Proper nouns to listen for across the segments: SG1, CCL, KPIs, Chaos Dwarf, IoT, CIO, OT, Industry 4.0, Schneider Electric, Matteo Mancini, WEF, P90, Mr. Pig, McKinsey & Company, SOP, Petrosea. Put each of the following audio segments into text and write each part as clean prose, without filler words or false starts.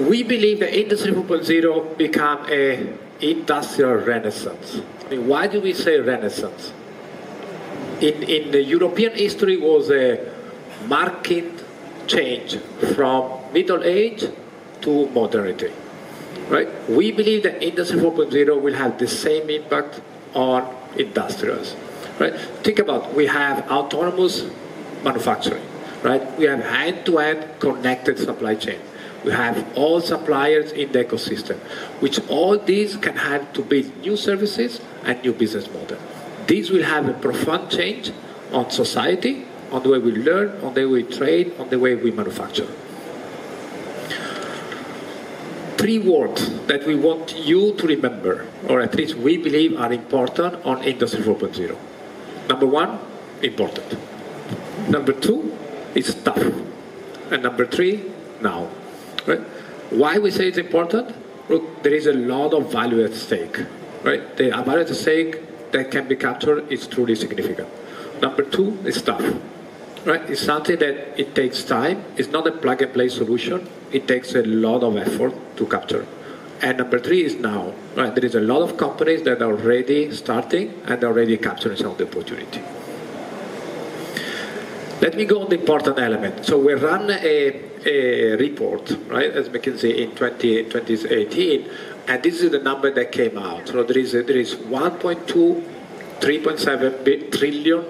We believe that Industry 4.0 become an industrial renaissance. I mean, why do we say renaissance? In the European history was a marked change from Middle Age to modernity. Right? We believe that Industry 4.0 will have the same impact on industrials. Right? Think about, we have autonomous manufacturing. Right? We have end-to-end connected supply chain. We have all suppliers in the ecosystem, which all these can have to build new services and new business model. These will have a profound change on society, on the way we learn, on the way we trade, on the way we manufacture. Three words that we want you to remember, or at least we believe are important on Industry 4.0. Number one, important. Number two, it's tough. And number three, now. Right? Why we say it's important? Look, there is a lot of value at stake. Right? The value at stake that can be captured is truly significant. Number two is tough. Right? It's something that it takes time. It's not a plug-and-play solution. It takes a lot of effort to capture. And number three is now. Right? There is a lot of companies that are already starting and already capturing some of the opportunity. Let me go on the important element. So we run a report, right, as McKinsey in 2018, and this is the number that came out. So there is $3.7 trillion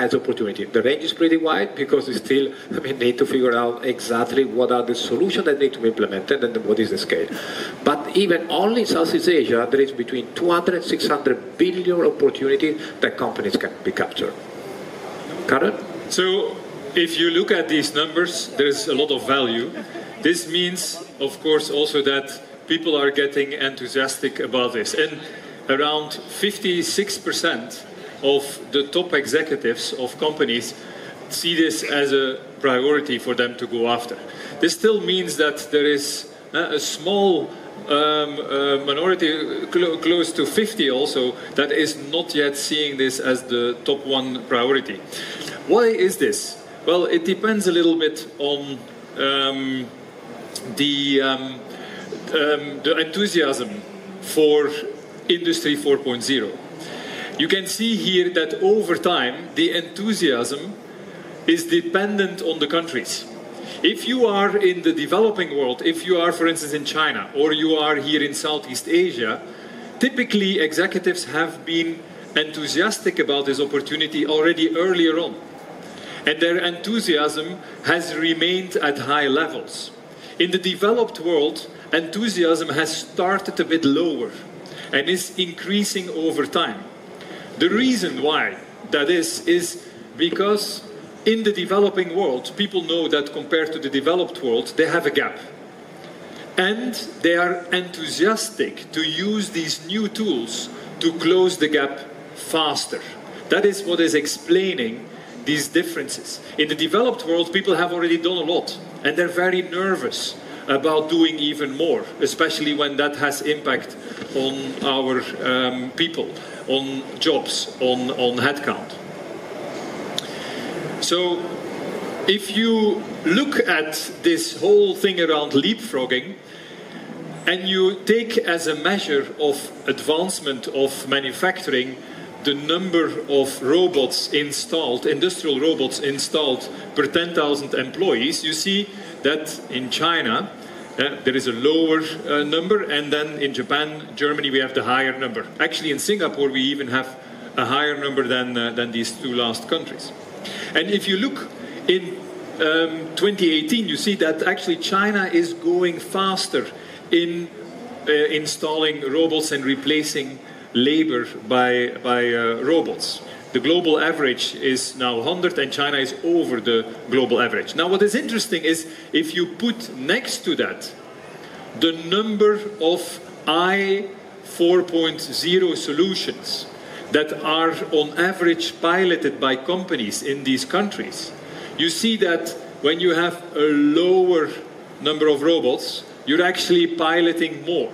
as opportunity. The range is pretty wide because we still need to figure out exactly what are the solutions that need to be implemented and what is the scale. But even only in Southeast Asia, there is between 200 and 600 billion opportunities that companies can be captured. Karen? So, if you look at these numbers, there is a lot of value. This means, of course, also that people are getting enthusiastic about this. And around 56% of the top executives of companies see this as a priority for them to go after. This still means that there is a small minority, close to 50 also, that is not yet seeing this as the top one priority. Why is this? Well, it depends a little bit on the enthusiasm for Industry 4.0. You can see here that over time, the enthusiasm is dependent on the countries. If you are in the developing world, if you are, for instance, in China, or you are here in Southeast Asia, typically executives have been enthusiastic about this opportunity already earlier on. And their enthusiasm has remained at high levels. In the developed world, enthusiasm has started a bit lower and is increasing over time. The reason why that is because in the developing world, people know that compared to the developed world, they have a gap. And they are enthusiastic to use these new tools to close the gap faster. That is what is explaining these differences. In the developed world, people have already done a lot, and they're very nervous about doing even more, especially when that has impact on our people, on jobs, on headcount. So, if you look at this whole thing around leapfrogging, and you take as a measure of advancement of manufacturing the number of robots installed, industrial robots installed per 10,000 employees, you see that in China there is a lower number, and then in Japan, Germany, we have the higher number. Actually, in Singapore, we even have a higher number than these two last countries. And if you look in 2018, you see that actually China is going faster in installing robots and replacing labor by robots. The global average is now 100, and China is over the global average. Now, what is interesting is if you put next to that the number of I 4.0 solutions that are on average piloted by companies in these countries, you see that when you have a lower number of robots, you're actually piloting more.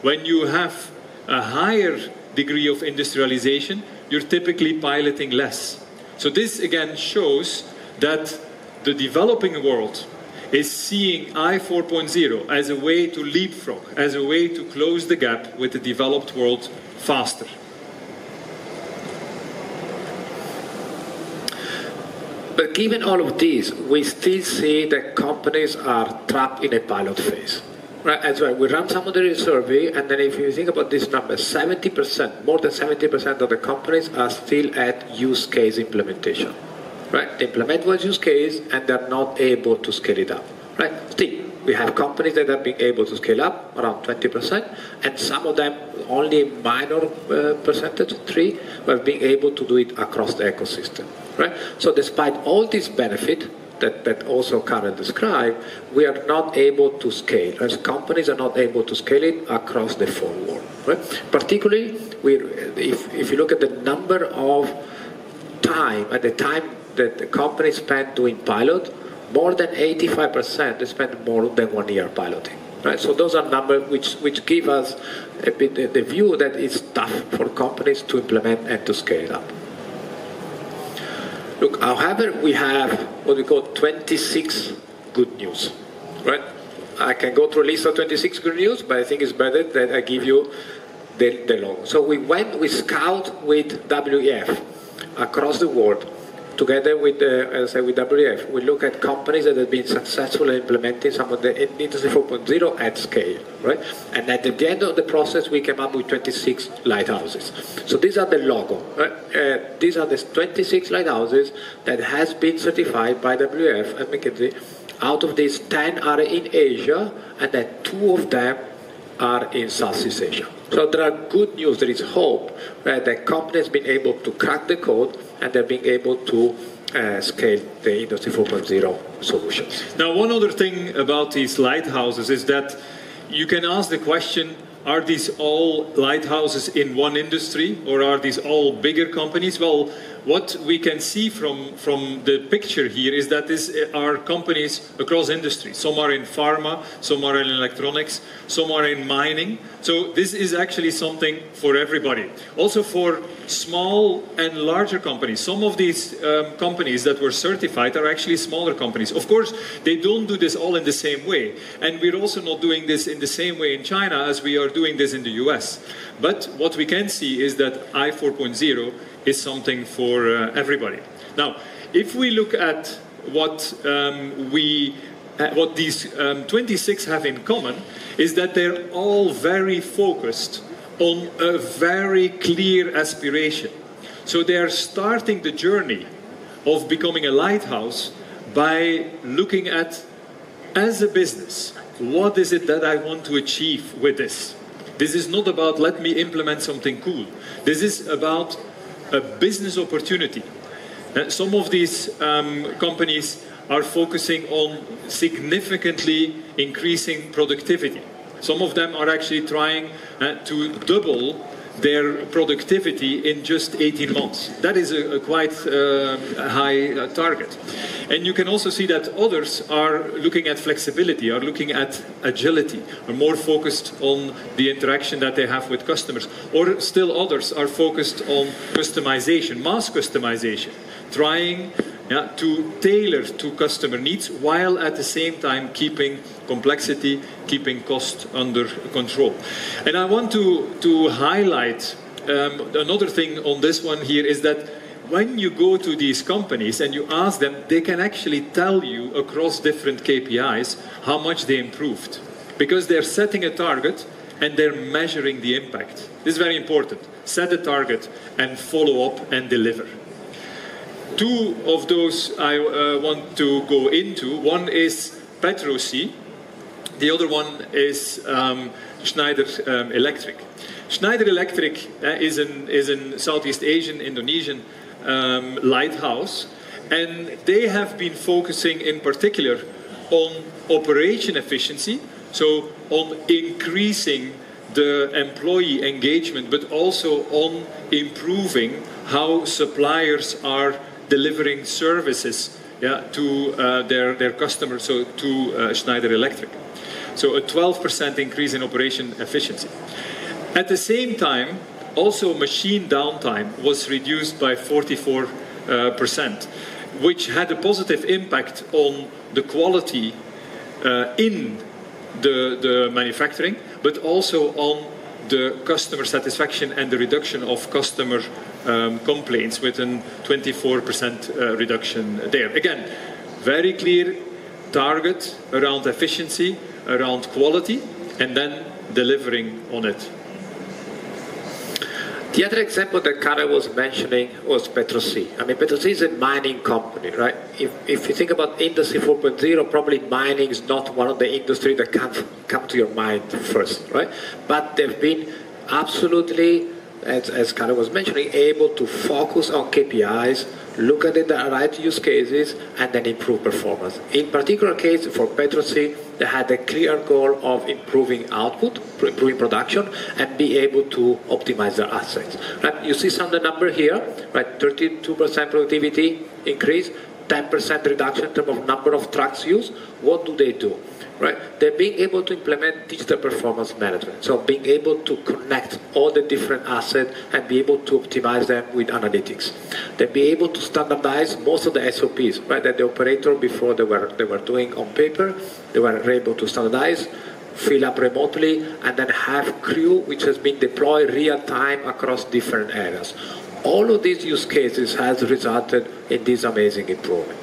When you have a higher degree of industrialization, you're typically piloting less. So this again shows that the developing world is seeing I 4.0 as a way to leapfrog, as a way to close the gap with the developed world faster. But given all of this, we still see that companies are trapped in a pilot phase. Right, as well, we ran some of the survey, and then if you think about this number, 70%, more than 70% of the companies are still at use case implementation. Right? They implement one use case and they're not able to scale it up. Right? Still, we have companies that are being able to scale up around 20%, and some of them, only a minor percentage, 3%, were being able to do it across the ecosystem. Right? So despite all this benefit, that also Karen described, we are not able to scale, as companies are not able to scale it across the full world. Right? Particularly, if you look at the number of time, at the time that the companies spend doing pilot, more than 85% they spend more than 1 year piloting. Right? So those are numbers which give us a bit the view that it's tough for companies to implement and to scale it up. Look, however, we have what we call 26 good news, right? I can go through a list of 26 good news, but I think it's better that I give you the long. So we scout with WEF across the world, together with WEF. We look at companies that have been successful in implementing some of the Industry 4.0 at scale, right? And at the end of the process, we came up with 26 lighthouses. So these are the logo. Right? These are the 26 lighthouses that has been certified by WEF and McKinsey. Out of these, 10 are in Asia, and then 2 of them are in Southeast Asia. So there are good news, there is hope, right, that companies have been able to crack the code and they're being able to scale the Industry 4.0 solutions. Now, one other thing about these lighthouses is that you can ask the question, are these all lighthouses in one industry or are these all bigger companies? Well, what we can see from the picture here is that these are companies across industry. Some are in pharma, some are in electronics, some are in mining. So this is actually something for everybody. Also for small and larger companies. Some of these companies that were certified are actually smaller companies. Of course, they don't do this all in the same way. And we're also not doing this in the same way in China as we are doing this in the US. But what we can see is that I 4.0 is something for everybody. Now, if we look at what these 26 have in common, is that they're all very focused on a very clear aspiration. So they are starting the journey of becoming a lighthouse by looking at, as a business, what is it that I want to achieve with this? This is not about, let me implement something cool. This is about a business opportunity. Some of these companies are focusing on significantly increasing productivity. Some of them are actually trying to double their productivity in just 18 months. That is a quite high target. And you can also see that others are looking at flexibility, are looking at agility, are more focused on the interaction that they have with customers. Or still others are focused on customization, mass customization, trying to tailor to customer needs while at the same time keeping complexity, keeping cost under control. And I want to highlight another thing on this one here is that when you go to these companies and you ask them, they can actually tell you across different KPIs how much they improved, because they're setting a target and they're measuring the impact. This is very important. Set a target and follow up and deliver. Two of those I want to go into. One is Petrosea. The other one is Schneider Electric. Schneider Electric is an Southeast Asian, Indonesian lighthouse, and they have been focusing in particular on operation efficiency, so on increasing the employee engagement, but also on improving how suppliers are delivering services to their customers, so to Schneider Electric. So a 12% increase in operation efficiency. At the same time, also machine downtime was reduced by 44%, which had a positive impact on the quality in the manufacturing, but also on the customer satisfaction and the reduction of customer complaints with a 24% reduction there. Again, very clear target around efficiency, around quality, and then delivering on it. The other example that Cara was mentioning was Petrosea. I mean, Petrosea is a mining company, right? If you think about Industry 4.0, probably mining is not one of the industries that come to your mind first, right? But they've been absolutely, as Cara was mentioning, able to focus on KPIs, look at the right use cases, and then improve performance. In particular case, for Petrosea, they had a clear goal of improving output, improving production, and be able to optimize their assets. Right? You see some of the number here, right? 32% productivity increase, 10% reduction in terms of number of trucks used. What do they do? Right? They're being able to implement digital performance management. So being able to connect all the different assets and be able to optimize them with analytics. They'll be able to standardize most of the SOPs, right? That the operator before they were doing on paper, they were able to standardize, fill up remotely, and then have crew which has been deployed real time across different areas. All of these use cases has resulted in this amazing improvement.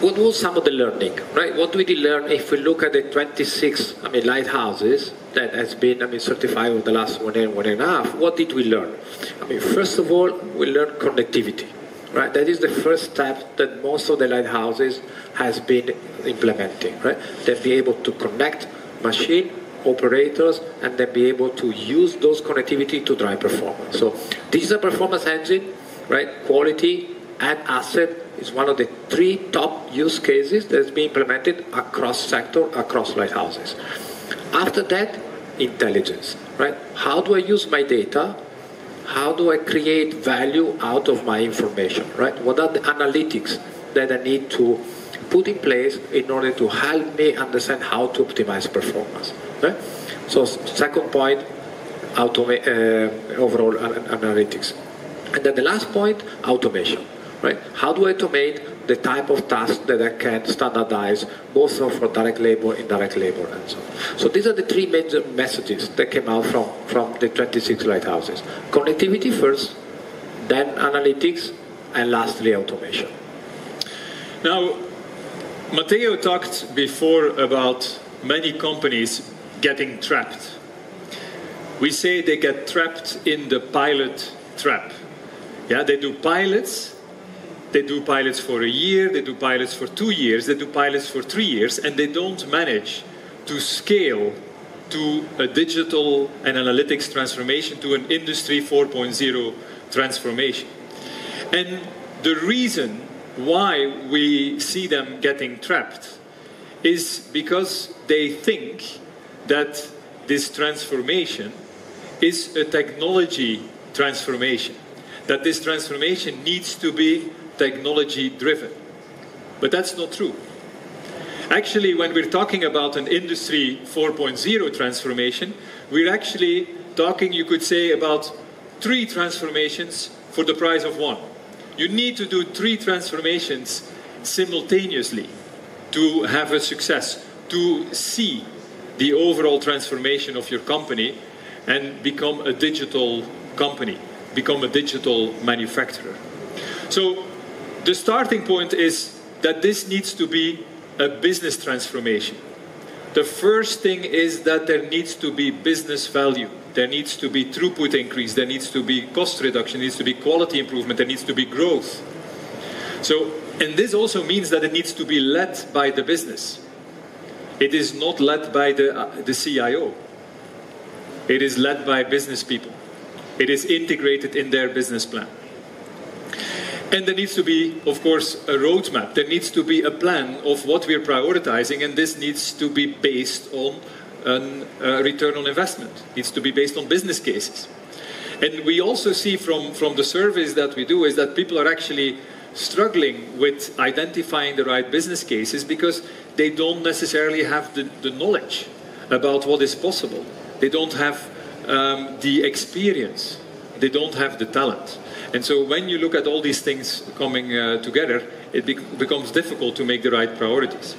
What was some of the learning, right? What did we learn if we look at the 26, I mean, lighthouses that has been, I mean, certified over the last 1 and a half? What did we learn? I mean, first of all, we learned connectivity, right? That is the first step that most of the lighthouses has been implementing, right? They'll be able to connect machine, operators, and then be able to use those connectivity to drive performance. So this is a performance engine, right? Quality and asset is one of the 3 top use cases that has been implemented across sector, across lighthouses. After that, intelligence, right? How do I use my data? How do I create value out of my information, right? What are the analytics that I need to put in place in order to help me understand how to optimize performance? Right? So second point, overall analytics. And then the last point, automation. Right? How do I automate the type of tasks that I can standardize, both for direct labor, indirect labor, and so on? So these are the 3 major messages that came out from the 26 lighthouses. Connectivity first, then analytics, and lastly, automation. Now, Matteo talked before about many companies getting trapped. We say they get trapped in the pilot trap. Yeah, they do pilots. They do pilots for a year, they do pilots for 2 years, they do pilots for 3 years, and they don't manage to scale to a digital and analytics transformation, to an Industry 4.0 transformation. And the reason why we see them getting trapped is because they think that this transformation is a technology transformation, that this transformation needs to be technology driven. But that's not true. Actually, when we're talking about an Industry 4.0 transformation, we're actually talking, you could say, about 3 transformations for the price of 1. You need to do 3 transformations simultaneously to have a success, to see the overall transformation of your company and become a digital company, become a digital manufacturer. So the starting point is that this needs to be a business transformation. The first thing is that there needs to be business value. There needs to be throughput increase. There needs to be cost reduction. There needs to be quality improvement. There needs to be growth. So, and this also means that it needs to be led by the business. It is not led by the CIO. It is led by business people. It is integrated in their business plan. And there needs to be, of course, a roadmap. There needs to be a plan of what we're prioritizing, and this needs to be based on a return on investment. It needs to be based on business cases. And we also see from the surveys that we do is that people are actually struggling with identifying the right business cases because they don't necessarily have the knowledge about what is possible. They don't have the experience. They don't have the talent. And so when you look at all these things coming together, it becomes difficult to make the right priorities.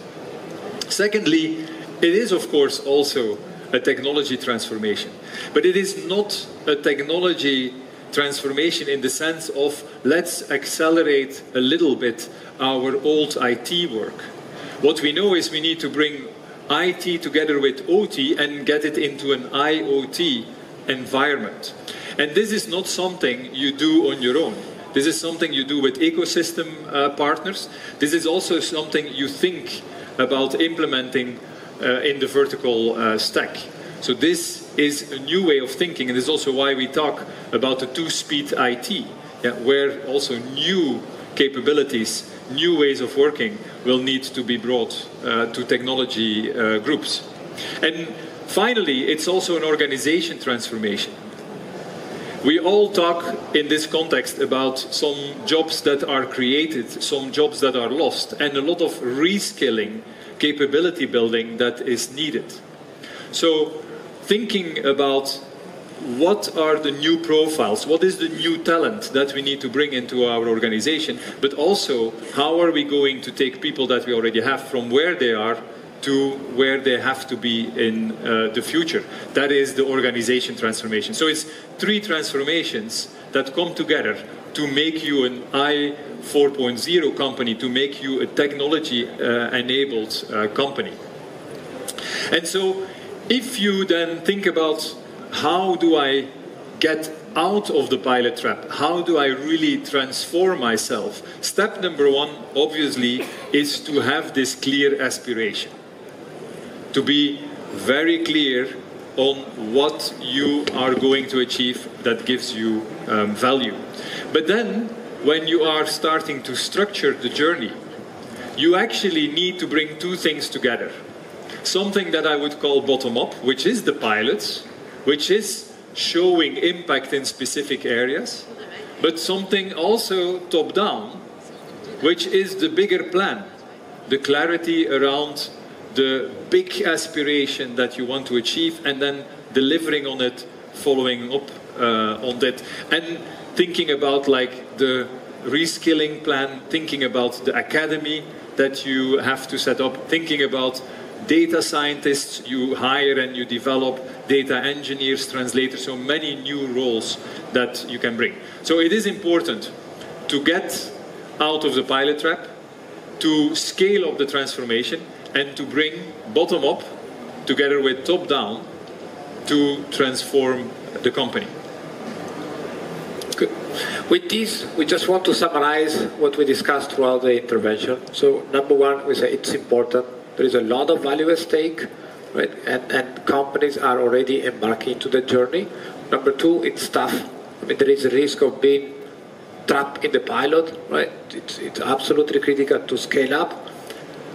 Secondly, it is of course also a technology transformation, but it is not a technology transformation in the sense of let's accelerate a little bit our old IT work. What we know is we need to bring IT together with OT and get it into an IoT environment. And this is not something you do on your own. This is something you do with ecosystem partners. This is also something you think about implementing in the vertical stack. So this is a new way of thinking, and this is also why we talk about the two-speed IT, where also new capabilities, new ways of working will need to be brought to technology groups. And finally, it's also an organization transformation. We all talk in this context about some jobs that are created, some jobs that are lost, and a lot of reskilling, capability building that is needed. So thinking about what are the new profiles, what is the new talent that we need to bring into our organization, but also how are we going to take people that we already have from where they are to where they have to be in the future. That is the organization transformation. So it's three transformations that come together to make you an I 4.0 company, to make you a technology-enabled company. And so if you then think about how do I get out of the pilot trap, how do I really transform myself? Step number one, obviously, is to have this clear aspiration. To be very clear on what you are going to achieve that gives you value. But then, when you are starting to structure the journey, you actually need to bring two things together. Something that I would call bottom-up, which is the pilots, which is showing impact in specific areas, but something also top-down, which is the bigger plan, the clarity around the big aspiration that you want to achieve, and then delivering on it, following up on that, and thinking about like the reskilling plan, thinking about the academy that you have to set up, thinking about data scientists you hire and you develop, data engineers, translators, so many new roles that you can bring. So it is important to get out of the pilot trap, to scale up the transformation, and to bring bottom-up together with top-down to transform the company. Good. With this, we just want to summarize what we discussed throughout the intervention. So number one, we say it's important. There is a lot of value at stake, right? And companies are already embarking into the journey. Number two, it's tough. I mean, there is a risk of being trapped in the pilot, right? It's absolutely critical to scale up,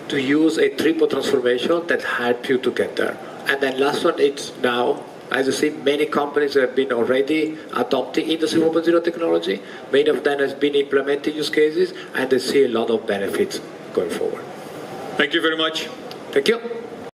to use a triple transformation that helps you to get there. And then last one, it's now, as you see, many companies have been already adopting Industry 4.0 technology. Many of them have been implementing use cases, and they see a lot of benefits going forward. Thank you very much. Thank you.